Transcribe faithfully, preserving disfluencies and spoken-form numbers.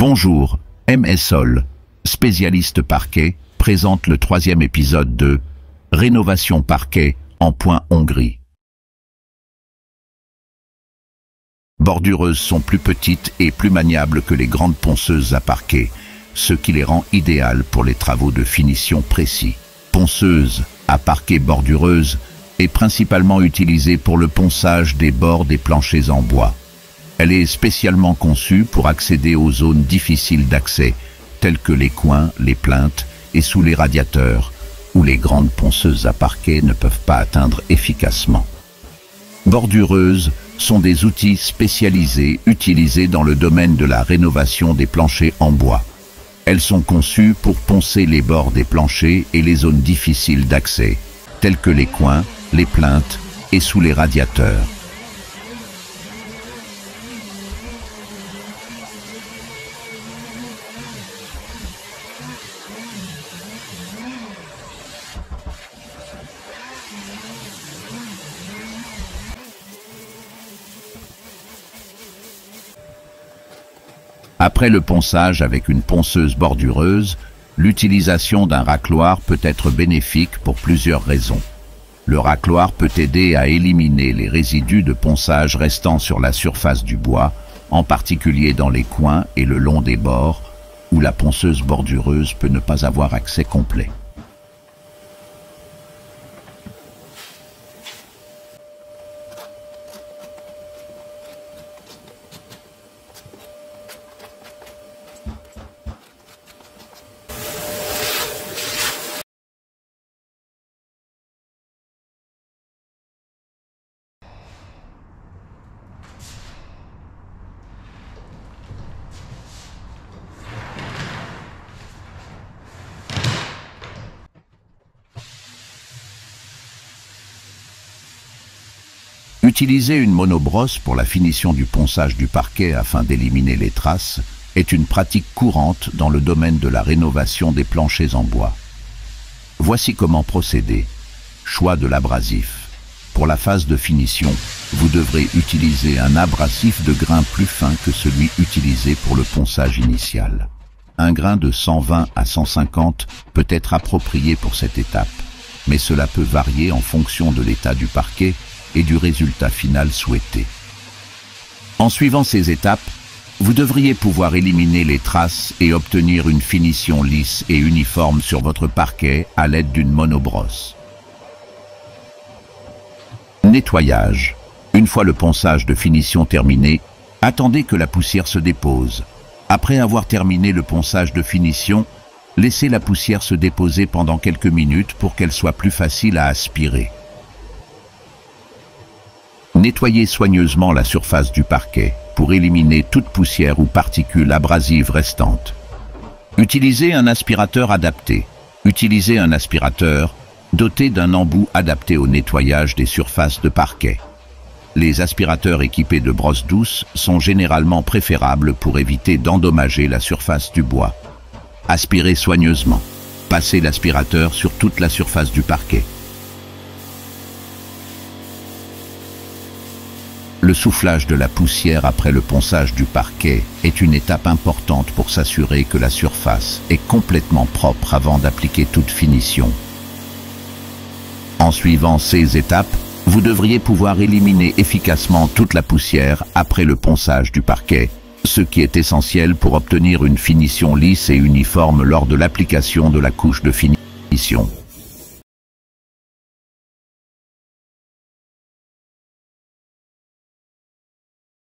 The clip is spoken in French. Bonjour, M S O L, spécialiste parquet, présente le troisième épisode de Rénovation parquet en point Hongrie. Bordureuses sont plus petites et plus maniables que les grandes ponceuses à parquet, ce qui les rend idéales pour les travaux de finition précis. Ponceuse à parquet bordureuse est principalement utilisée pour le ponçage des bords des planchers en bois. Elle est spécialement conçue pour accéder aux zones difficiles d'accès, telles que les coins, les plinthes et sous les radiateurs, où les grandes ponceuses à parquet ne peuvent pas atteindre efficacement. Bordureuses sont des outils spécialisés utilisés dans le domaine de la rénovation des planchers en bois. Elles sont conçues pour poncer les bords des planchers et les zones difficiles d'accès, telles que les coins, les plinthes et sous les radiateurs. Après le ponçage avec une ponceuse bordureuse, l'utilisation d'un racloir peut être bénéfique pour plusieurs raisons. Le racloir peut aider à éliminer les résidus de ponçage restant sur la surface du bois, en particulier dans les coins et le long des bords, où la ponceuse bordureuse peut ne pas avoir accès complet. Utiliser une monobrosse pour la finition du ponçage du parquet afin d'éliminer les traces est une pratique courante dans le domaine de la rénovation des planchers en bois. Voici comment procéder. Choix de l'abrasif. Pour la phase de finition, vous devrez utiliser un abrasif de grain plus fin que celui utilisé pour le ponçage initial. Un grain de cent vingt à cent cinquante peut être approprié pour cette étape, mais cela peut varier en fonction de l'état du parquet et du résultat final souhaité. En suivant ces étapes, vous devriez pouvoir éliminer les traces et obtenir une finition lisse et uniforme sur votre parquet à l'aide d'une monobrosse. Nettoyage. Une fois le ponçage de finition terminé, attendez que la poussière se dépose. Après avoir terminé le ponçage de finition, laissez la poussière se déposer pendant quelques minutes pour qu'elle soit plus facile à aspirer. Nettoyez soigneusement la surface du parquet pour éliminer toute poussière ou particule abrasive restante. Utilisez un aspirateur adapté. Utilisez un aspirateur doté d'un embout adapté au nettoyage des surfaces de parquet. Les aspirateurs équipés de brosses douces sont généralement préférables pour éviter d'endommager la surface du bois. Aspirez soigneusement. Passez l'aspirateur sur toute la surface du parquet. Le soufflage de la poussière après le ponçage du parquet est une étape importante pour s'assurer que la surface est complètement propre avant d'appliquer toute finition. En suivant ces étapes, vous devriez pouvoir éliminer efficacement toute la poussière après le ponçage du parquet, ce qui est essentiel pour obtenir une finition lisse et uniforme lors de l'application de la couche de finition.